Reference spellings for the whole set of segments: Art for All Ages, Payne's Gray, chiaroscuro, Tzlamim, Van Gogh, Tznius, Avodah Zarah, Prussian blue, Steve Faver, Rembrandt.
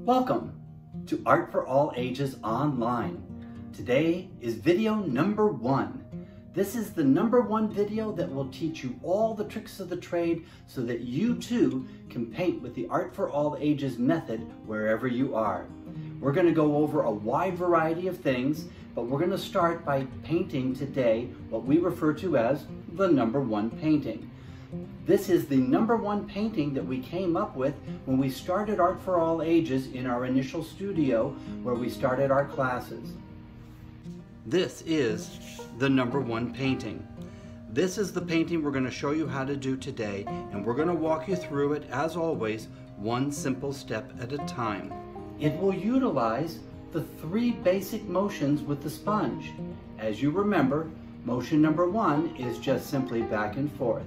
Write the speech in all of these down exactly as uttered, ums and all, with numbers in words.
Welcome to Art for All Ages Online. Today is video number one. This is the number one video that will teach you all the tricks of the trade so that you too can paint with the Art for All Ages method wherever you are. We're going to go over a wide variety of things, but we're going to start by painting today what we refer to as the number one painting. This is the number one painting that we came up with when we started Art for All Ages in our initial studio where we started our classes. This is the number one painting. This is the painting we're going to show you how to do today, and we're going to walk you through it, as always, one simple step at a time. It will utilize the three basic motions with the sponge. As you remember, motion number one is just simply back and forth.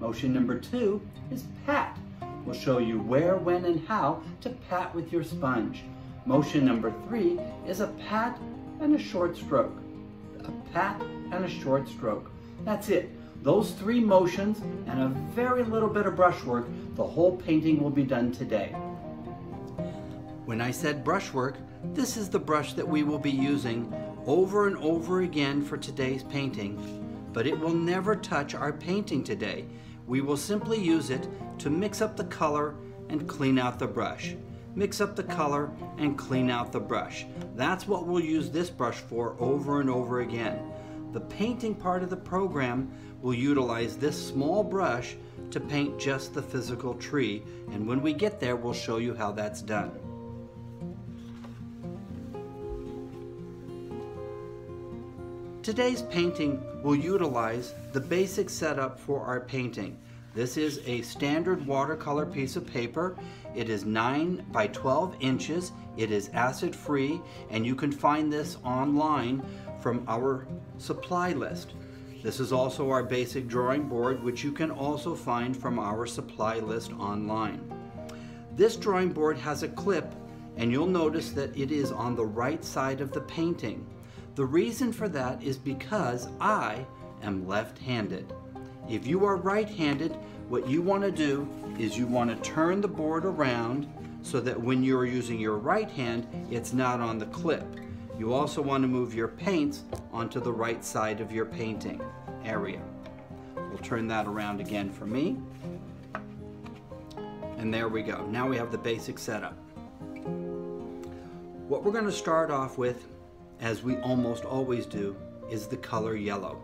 Motion number two is pat. We'll show you where, when, and how to pat with your sponge. Motion number three is a pat and a short stroke, a pat and a short stroke. That's it. Those three motions and a very little bit of brushwork, the whole painting will be done today. When I said brushwork, this is the brush that we will be using over and over again for today's painting, but it will never touch our painting today. We will simply use it to mix up the color and clean out the brush. Mix up the color and clean out the brush. That's what we'll use this brush for over and over again. The painting part of the program will utilize this small brush to paint just the physical tree, and when we get there, we'll show you how that's done. Today's painting will utilize the basic setup for our painting. This is a standard watercolor piece of paper. It is nine by twelve inches. It is acid free, and you can find this online from our supply list. This is also our basic drawing board, which you can also find from our supply list online. This drawing board has a clip, and you'll notice that it is on the right side of the painting. The reason for that is because I am left-handed. If you are right-handed, what you want to do is you want to turn the board around so that when you're using your right hand, it's not on the clip. You also want to move your paints onto the right side of your painting area. We'll turn that around again for me. And there we go. Now we have the basic setup. What we're going to start off with, as we almost always do, is the color yellow.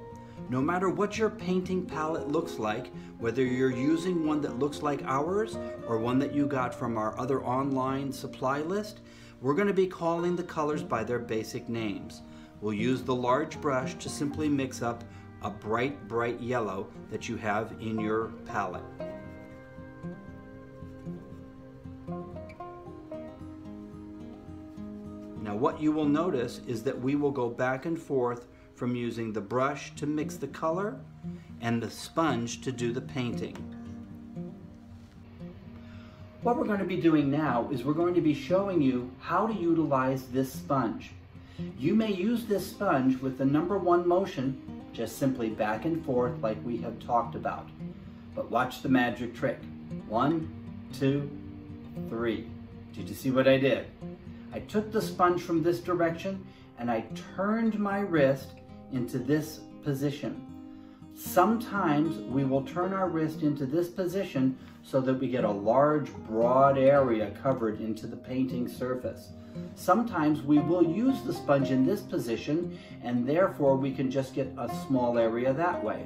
No matter what your painting palette looks like, whether you're using one that looks like ours or one that you got from our other online supply list, we're going to be calling the colors by their basic names. We'll use the large brush to simply mix up a bright, bright yellow that you have in your palette. Now what you will notice is that we will go back and forth from using the brush to mix the color and the sponge to do the painting. What we're going to be doing now is we're going to be showing you how to utilize this sponge. You may use this sponge with the number one motion, just simply back and forth like we have talked about. But watch the magic trick. One, two, three. Did you see what I did? I took the sponge from this direction and I turned my wrist into this position. Sometimes we will turn our wrist into this position so that we get a large, broad area covered into the painting surface. Sometimes we will use the sponge in this position, and therefore we can just get a small area that way.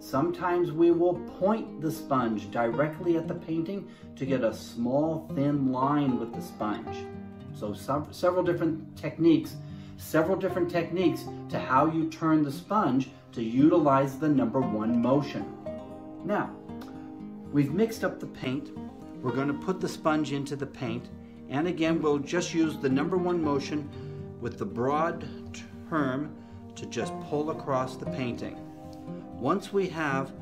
Sometimes we will point the sponge directly at the painting to get a small, thin line with the sponge. So some, several different techniques Several different techniques to how you turn the sponge to utilize the number one motion. Now, we've mixed up the paint. We're going to put the sponge into the paint, and again we'll just use the number one motion with the broad term to just pull across the painting. Once we have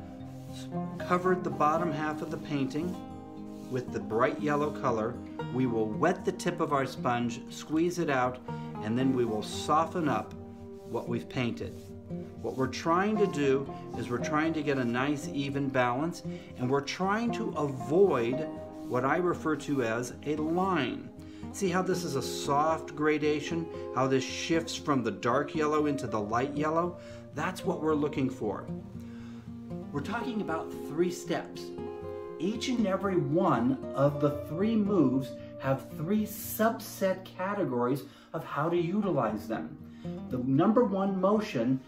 covered the bottom half of the painting, with the bright yellow color. We will wet the tip of our sponge, squeeze it out, and then we will soften up what we've painted. What we're trying to do is we're trying to get a nice even balance, and we're trying to avoid what I refer to as a line. See how this is a soft gradation, how this shifts from the dark yellow into the light yellow? That's what we're looking for. We're talking about three steps. Each and every one of the three moves have three subset categories of how to utilize them. The number one motion,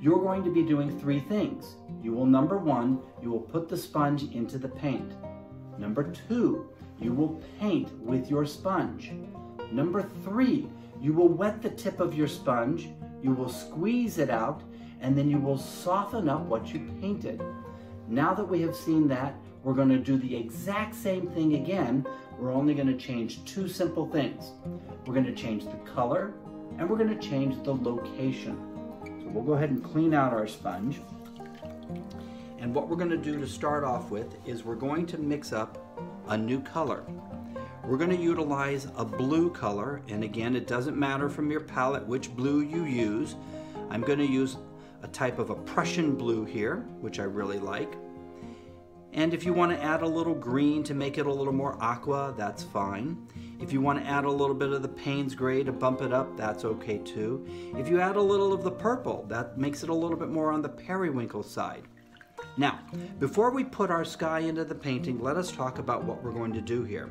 you're going to be doing three things. You will, number one, you will put the sponge into the paint. Number two, you will paint with your sponge. Number three, you will wet the tip of your sponge, you will squeeze it out, and then you will soften up what you painted. Now that we have seen that, we're going to do the exact same thing again. We're only going to change two simple things. We're going to change the color, and we're going to change the location. So we'll go ahead and clean out our sponge. And what we're going to do to start off with is we're going to mix up a new color. We're going to utilize a blue color, and again, it doesn't matter from your palette which blue you use. I'm going to use a type of a Prussian blue here, which I really like. And if you want to add a little green to make it a little more aqua, that's fine. If you want to add a little bit of the Payne's Gray to bump it up, that's okay too. If you add a little of the purple, that makes it a little bit more on the periwinkle side. Now, before we put our sky into the painting, let us talk about what we're going to do here.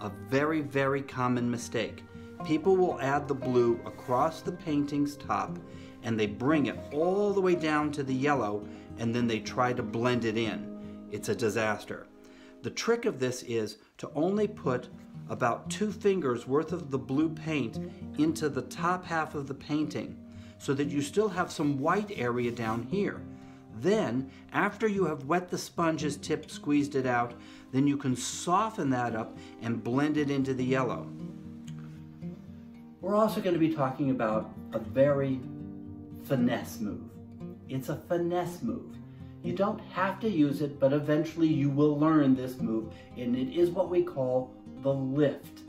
A very, very common mistake. People will add the blue across the painting's top, and they bring it all the way down to the yellow, and then they try to blend it in. It's a disaster. The trick of this is to only put about two fingers worth of the blue paint into the top half of the painting so that you still have some white area down here. Then, after you have wet the sponge's tip, squeezed it out, then you can soften that up and blend it into the yellow. We're also going to be talking about a very finesse move. It's a finesse move. You don't have to use it, but eventually you will learn this move, and it is what we call the lift.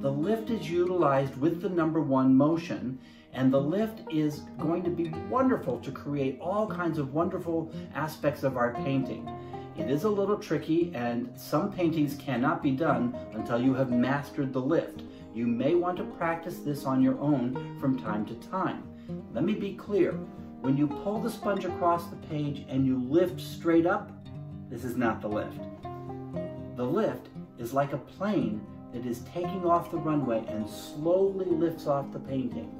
The lift is utilized with the number one motion, and the lift is going to be wonderful to create all kinds of wonderful aspects of our painting. It is a little tricky, and some paintings cannot be done until you have mastered the lift. You may want to practice this on your own from time to time. Let me be clear. When you pull the sponge across the page and you lift straight up, this is not the lift. The lift is like a plane that is taking off the runway and slowly lifts off the painting.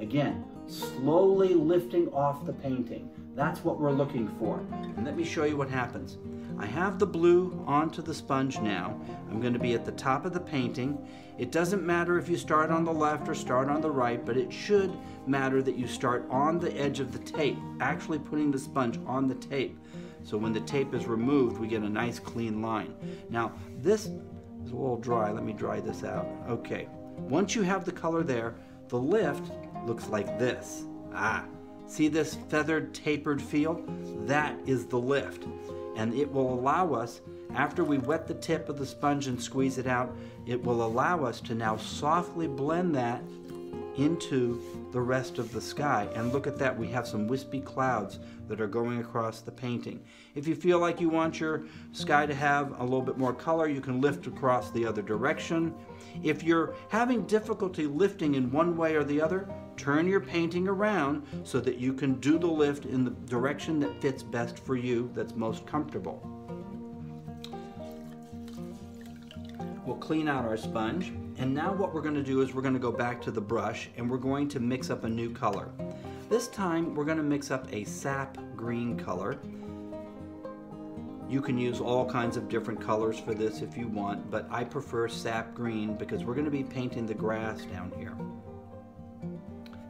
Again, slowly lifting off the painting. That's what we're looking for. And let me show you what happens. I have the blue onto the sponge now. I'm going to be at the top of the painting. It doesn't matter if you start on the left or start on the right, but it should matter that you start on the edge of the tape, actually putting the sponge on the tape. So when the tape is removed, we get a nice clean line. Now, this is a little dry. Let me dry this out. Okay. Once you have the color there, the lift looks like this. Ah, see this feathered, tapered feel? That is the lift. And it will allow us, after we wet the tip of the sponge and squeeze it out, it will allow us to now softly blend that into the rest of the sky. And look at that, we have some wispy clouds that are going across the painting. If you feel like you want your sky to have a little bit more color, you can lift across the other direction. If you're having difficulty lifting in one way or the other, turn your painting around so that you can do the lift in the direction that fits best for you, that's most comfortable. We'll clean out our sponge, and now what we're going to do is we're going to go back to the brush and we're going to mix up a new color. This time we're going to mix up a sap green color. You can use all kinds of different colors for this if you want, but I prefer sap green because we're going to be painting the grass down here.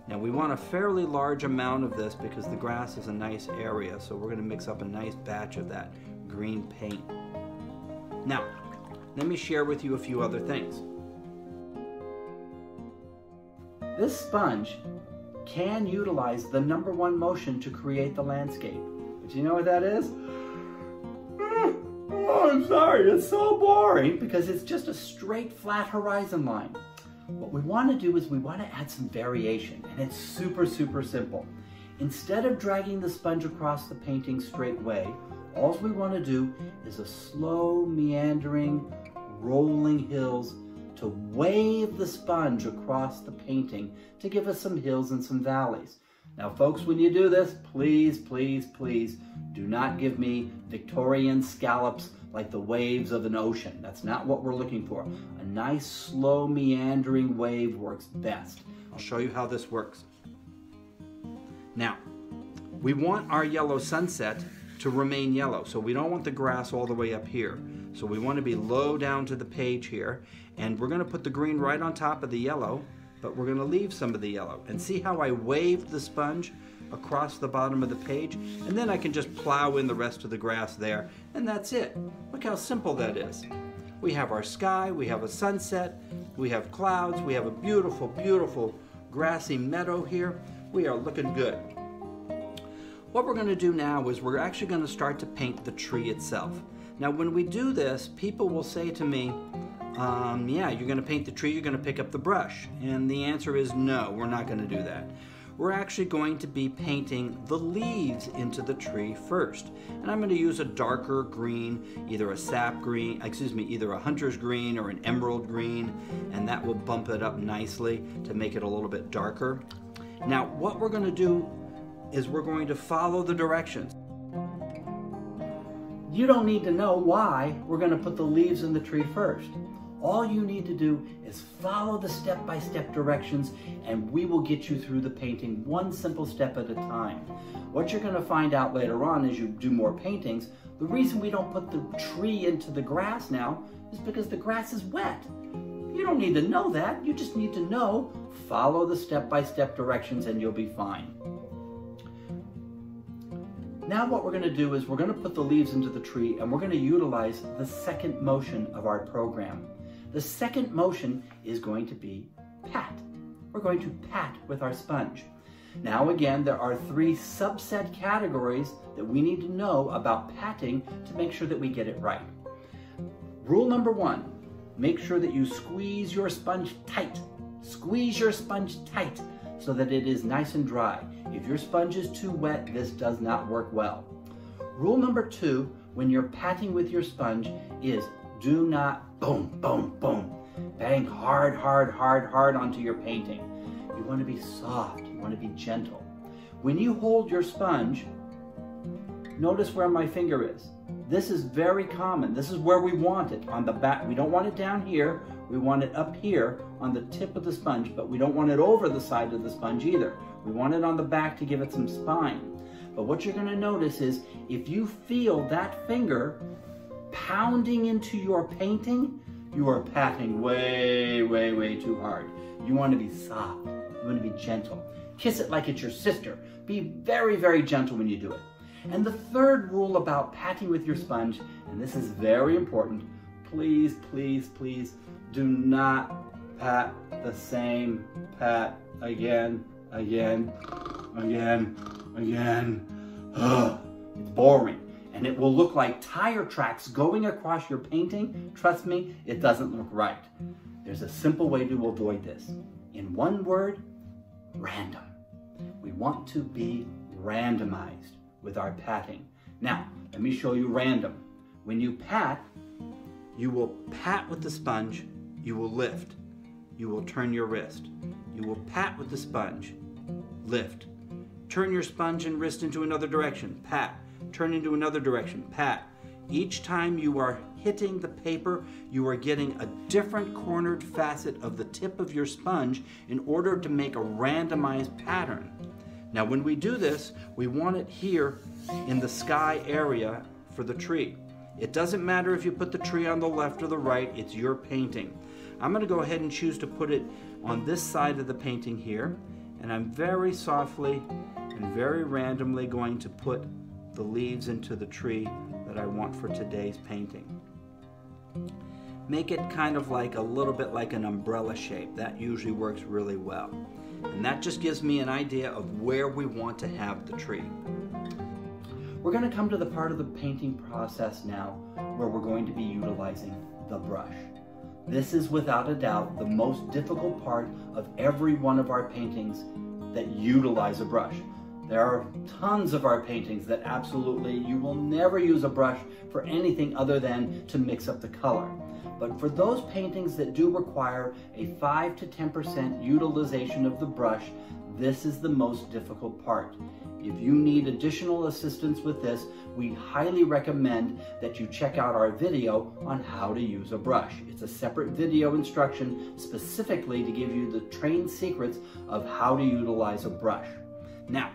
Now we want a fairly large amount of this because the grass is a nice area, so we're going to mix up a nice batch of that green paint. Now, let me share with you a few other things. This sponge can utilize the number one motion to create the landscape. Do you know what that is? Oh, I'm sorry, it's so boring, because it's just a straight flat horizon line. What we want to do is we want to add some variation, and it's super, super simple. Instead of dragging the sponge across the painting straight away, all we want to do is a slow, meandering, rolling hills to wave the sponge across the painting to give us some hills and some valleys. Now folks, when you do this, please, please, please do not give me Victorian scallops like the waves of an ocean. That's not what we're looking for. A nice, slow, meandering wave works best. I'll show you how this works. Now, we want our yellow sunset to remain yellow, so we don't want the grass all the way up here. So we want to be low down to the page here, and we're going to put the green right on top of the yellow, but we're going to leave some of the yellow. And see how I waved the sponge across the bottom of the page? And then I can just plow in the rest of the grass there, and that's it. Look how simple that is. We have our sky, we have a sunset, we have clouds, we have a beautiful, beautiful grassy meadow here. We are looking good. What we're going to do now is we're actually going to start to paint the tree itself. Now when we do this, people will say to me, um, yeah, you're going to paint the tree, you're going to pick up the brush. And the answer is no, we're not going to do that. We're actually going to be painting the leaves into the tree first. And I'm going to use a darker green, either a sap green, excuse me, either a hunter's green or an emerald green, and that will bump it up nicely to make it a little bit darker. Now what we're going to do is we're going to follow the directions. You don't need to know why we're going to put the leaves in the tree first. All you need to do is follow the step-by-step directions, and we will get you through the painting one simple step at a time. What you're going to find out later on as you do more paintings, the reason we don't put the tree into the grass now is because the grass is wet. You don't need to know that. You just need to know, follow the step-by-step directions and you'll be fine. Now what we're going to do is we're going to put the leaves into the tree, and we're going to utilize the second motion of our program. The second motion is going to be pat. We're going to pat with our sponge. Now again, there are three subset categories that we need to know about patting to make sure that we get it right. Rule number one, make sure that you squeeze your sponge tight. Squeeze your sponge tight so that it is nice and dry. If your sponge is too wet, this does not work well. Rule number two, when you're patting with your sponge, is do not boom, boom, boom. Bang hard, hard, hard, hard onto your painting. You want to be soft, you want to be gentle. When you hold your sponge, notice where my finger is. This is very common. This is where we want it, on the back. We don't want it down here. We want it up here on the tip of the sponge, but we don't want it over the side of the sponge either. We want it on the back to give it some spine. But what you're going to notice is if you feel that finger pounding into your painting, you are patting way, way, way too hard. You want to be soft. You want to be gentle. Kiss it like it's your sister. Be very, very gentle when you do it. And the third rule about patting with your sponge, and this is very important, please, please, please do not pat the same pat again, again, again, again. Ugh, it's boring. And it will look like tire tracks going across your painting. Trust me, it doesn't look right. There's a simple way to avoid this. In one word, random. We want to be randomized with our patting. Now, let me show you random. When you pat, you will pat with the sponge, you will lift, you will turn your wrist. You will pat with the sponge, lift, turn your sponge and wrist into another direction, pat, turn into another direction, pat. Each time you are hitting the paper, you are getting a different cornered facet of the tip of your sponge in order to make a randomized pattern. Now when we do this, we want it here in the sky area for the tree. It doesn't matter if you put the tree on the left or the right, it's your painting. I'm going to go ahead and choose to put it on this side of the painting here, and I'm very softly and very randomly going to put the leaves into the tree that I want for today's painting. Make it kind of like a little bit like an umbrella shape. That usually works really well. And that just gives me an idea of where we want to have the tree. We're going to come to the part of the painting process now where we're going to be utilizing the brush. This is without a doubt the most difficult part of every one of our paintings that utilize a brush. There are tons of our paintings that absolutely you will never use a brush for anything other than to mix up the color. But for those paintings that do require a five to ten percent utilization of the brush, this is the most difficult part. If you need additional assistance with this, we highly recommend that you check out our video on how to use a brush. It's a separate video instruction specifically to give you the trained secrets of how to utilize a brush. Now,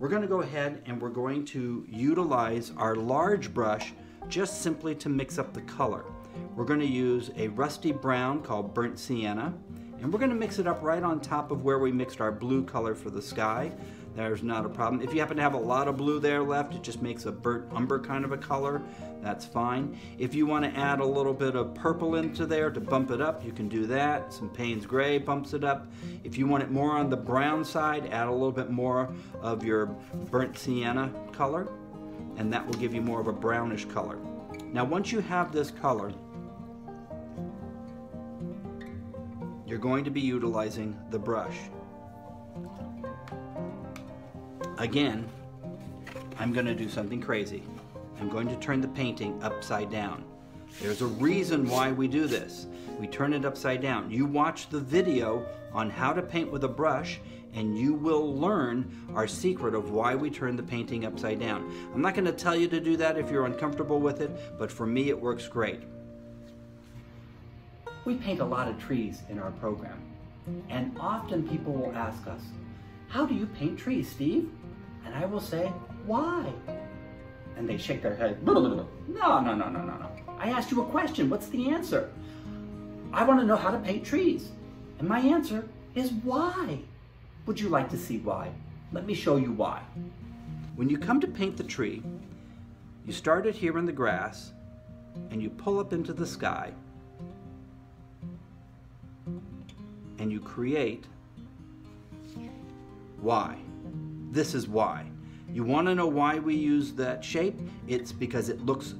we're going to go ahead and we're going to utilize our large brush just simply to mix up the color. We're going to use a rusty brown called Burnt Sienna, and we're going to mix it up right on top of where we mixed our blue color for the sky. There's not a problem. If you happen to have a lot of blue there left, it just makes a burnt umber kind of a color. That's fine. If you want to add a little bit of purple into there to bump it up, you can do that. Some Payne's Gray bumps it up. If you want it more on the brown side, add a little bit more of your Burnt Sienna color, and that will give you more of a brownish color. Now, once you have this color, you're going to be utilizing the brush. Again, I'm going to do something crazy. I'm going to turn the painting upside down. There's a reason why we do this. We turn it upside down. You watch the video on how to paint with a brush, and you will learn our secret of why we turn the painting upside down. I'm not going to tell you to do that if you're uncomfortable with it, but for me it works great. We paint a lot of trees in our program, and often people will ask us, "How do you paint trees, Steve?" And I will say, "Why?" And they shake their head. No, no, no, no, no, no. I asked you a question. What's the answer? I want to know how to paint trees. And my answer is why. Would you like to see why? Let me show you why. When you come to paint the tree, you start it here in the grass, and you pull up into the sky, and you create why. This is why. You want to know why we use that shape? It's because it looks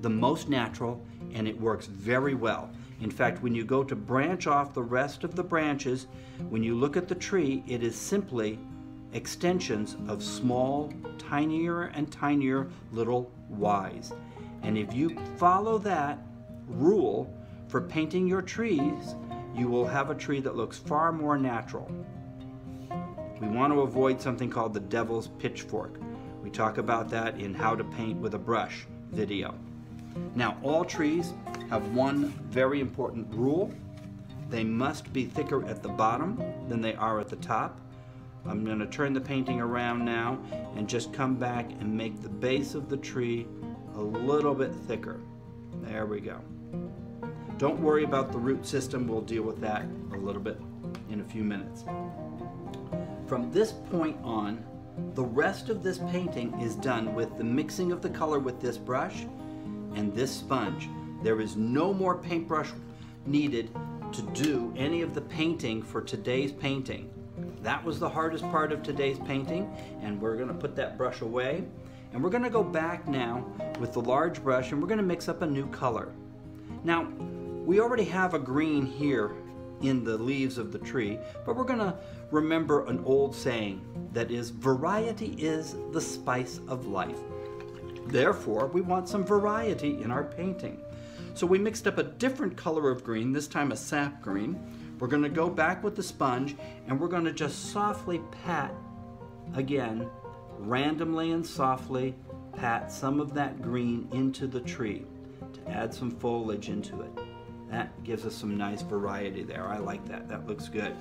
the most natural and it works very well. In fact, when you go to branch off the rest of the branches, when you look at the tree, it is simply extensions of small, tinier and tinier little Y's. And if you follow that rule for painting your trees, you will have a tree that looks far more natural. We want to avoid something called the devil's pitchfork. We talk about that in How to Paint with a Brush video. Now, all trees have one very important rule. They must be thicker at the bottom than they are at the top. I'm going to turn the painting around now and just come back and make the base of the tree a little bit thicker. There we go. Don't worry about the root system. We'll deal with that a little bit in a few minutes. From this point on, the rest of this painting is done with the mixing of the color with this brush and this sponge. There is no more paintbrush needed to do any of the painting for today's painting. That was the hardest part of today's painting, and we're going to put that brush away. And we're going to go back now with the large brush, and we're going to mix up a new color. Now, we already have a green here in the leaves of the tree, but we're gonna remember an old saying that is, variety is the spice of life. Therefore, we want some variety in our painting. So we mixed up a different color of green, this time a sap green. We're gonna go back with the sponge and we're gonna just softly pat, again, randomly and softly pat some of that green into the tree to add some foliage into it. That gives us some nice variety there. I like that. That looks good.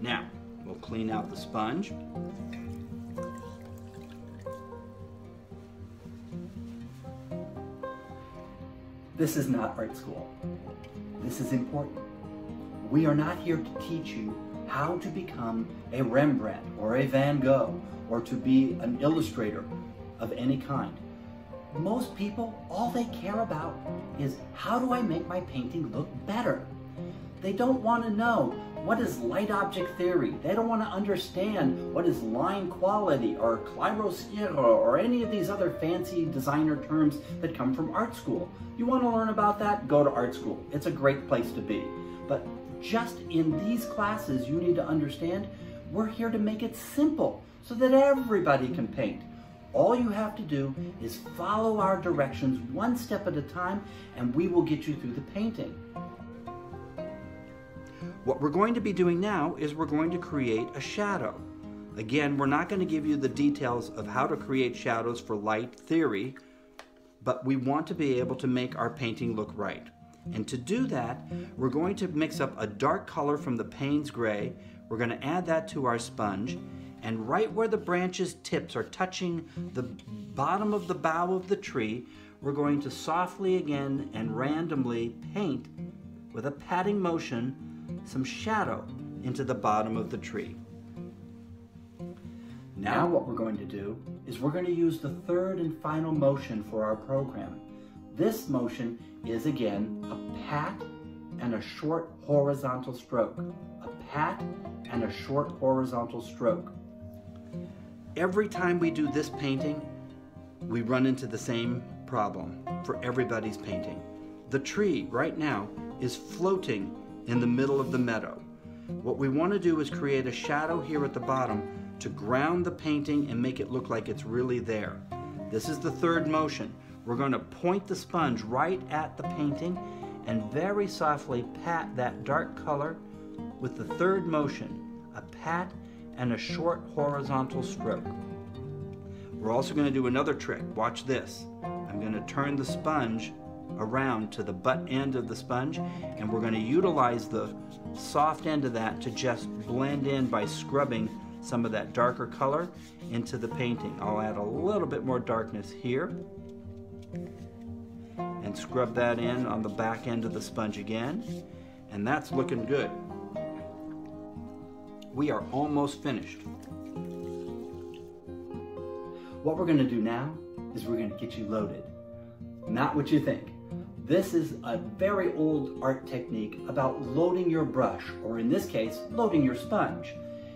Now, we'll clean out the sponge. This is not art school. This is important. We are not here to teach you how to become a Rembrandt or a Van Gogh or to be an illustrator of any kind. Most people, all they care about is, how do I make my painting look better? They don't want to know what is light object theory. They don't want to understand what is line quality or chiaroscuro or any of these other fancy designer terms that come from art school. You want to learn about that? Go to art school. It's a great place to be. But just in these classes, you need to understand we're here to make it simple so that everybody can paint. All you have to do is follow our directions one step at a time, and we will get you through the painting. What we're going to be doing now is we're going to create a shadow. Again, we're not going to give you the details of how to create shadows for light theory, but we want to be able to make our painting look right. And to do that, we're going to mix up a dark color from the Payne's gray. We're going to add that to our sponge. And right where the branches' tips are touching the bottom of the bough of the tree, we're going to softly again and randomly paint with a patting motion some shadow into the bottom of the tree. Now, now what we're going to do is we're going to use the third and final motion for our program. This motion is again a pat and a short horizontal stroke. A pat and a short horizontal stroke. Every time we do this painting, we run into the same problem for everybody's painting. The tree right now is floating in the middle of the meadow. What we want to do is create a shadow here at the bottom to ground the painting and make it look like it's really there. This is the third motion. We're going to point the sponge right at the painting and very softly pat that dark color with the third motion, a pat and a short horizontal stroke. We're also going to do another trick. Watch this. I'm going to turn the sponge around to the butt end of the sponge, and we're going to utilize the soft end of that to just blend in by scrubbing some of that darker color into the painting. I'll add a little bit more darkness here and scrub that in on the back end of the sponge again, and that's looking good. We are almost finished. What we're going to do now is we're going to get you loaded. Not what you think. This is a very old art technique about loading your brush, or in this case, loading your sponge.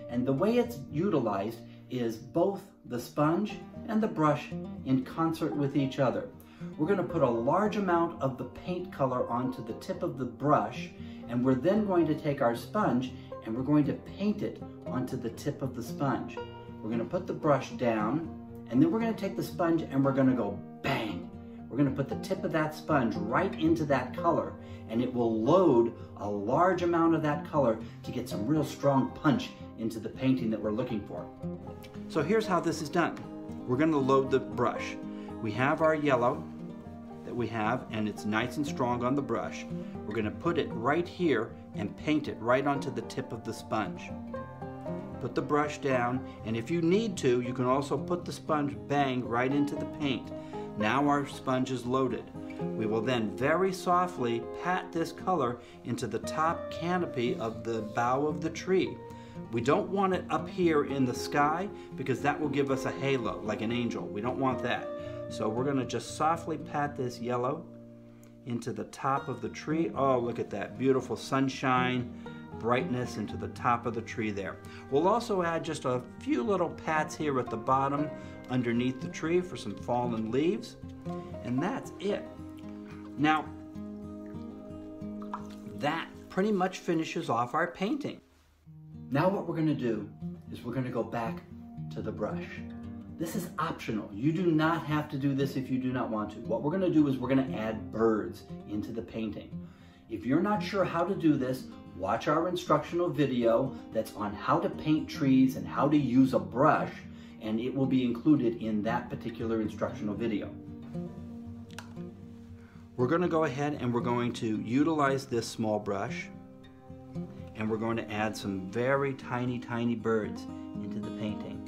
And the way it's utilized is both the sponge and the brush in concert with each other. We're going to put a large amount of the paint color onto the tip of the brush, and we're then going to take our sponge and we're going to paint it onto the tip of the sponge. We're going to put the brush down, and then we're going to take the sponge and we're going to go bang. We're going to put the tip of that sponge right into that color, and it will load a large amount of that color to get some real strong punch into the painting that we're looking for. So here's how this is done. We're going to load the brush. We have our yellow that we have, and it's nice and strong on the brush. We're going to put it right here and paint it right onto the tip of the sponge. Put the brush down, and if you need to, you can also put the sponge bang right into the paint. Now our sponge is loaded. We will then very softly pat this color into the top canopy of the bough of the tree. We don't want it up here in the sky because that will give us a halo, like an angel. We don't want that. So we're going to just softly pat this yellow into the top of the tree. Oh, look at that beautiful sunshine, brightness into the top of the tree there. We'll also add just a few little pats here at the bottom underneath the tree for some fallen leaves, and that's it. Now, that pretty much finishes off our painting. Now what we're going to do is we're going to go back to the brush. This is optional. You do not have to do this if you do not want to. What we're going to do is we're going to add birds into the painting. If you're not sure how to do this, watch our instructional video that's on how to paint trees and how to use a brush, and it will be included in that particular instructional video. We're going to go ahead and we're going to utilize this small brush, and we're going to add some very tiny, tiny birds into the painting.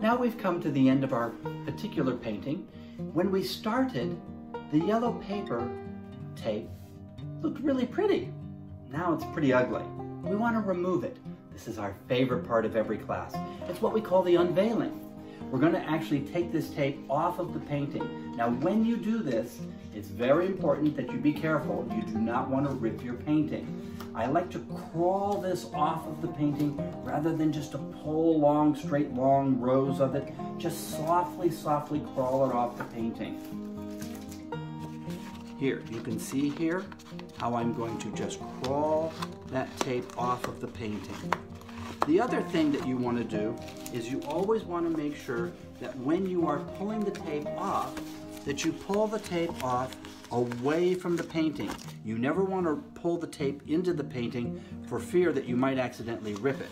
Now we've come to the end of our particular painting. When we started, the yellow paper tape looked really pretty. Now it's pretty ugly. We want to remove it. This is our favorite part of every class. It's what we call the unveiling. We're going to actually take this tape off of the painting. Now when you do this, it's very important that you be careful. You do not want to rip your painting. I like to crawl this off of the painting rather than just to pull long, straight, long rows of it. Just softly, softly crawl it off the painting. Here, you can see here how I'm going to just crawl that tape off of the painting. The other thing that you want to do is you always want to make sure that when you are pulling the tape off, that you pull the tape off away from the painting. You never want to pull the tape into the painting for fear that you might accidentally rip it.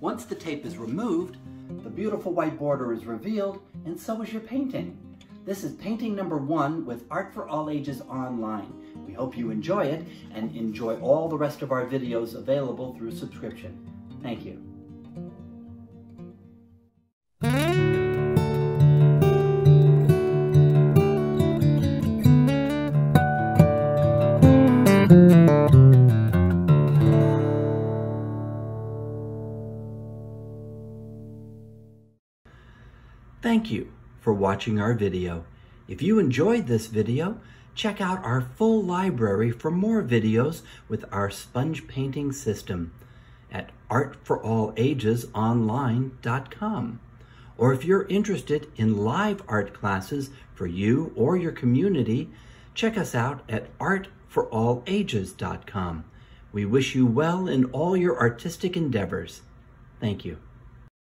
Once the tape is removed, the beautiful white border is revealed, and so is your painting. This is painting number one with Art for All Ages online. We hope you enjoy it and enjoy all the rest of our videos available through subscription. Thank you. Thank you for watching our video. If you enjoyed this video, check out our full library for more videos with our sponge painting system at art for all ages online dot com. Or if you're interested in live art classes for you or your community, check us out at art for all ages dot com. We wish you well in all your artistic endeavors. Thank you.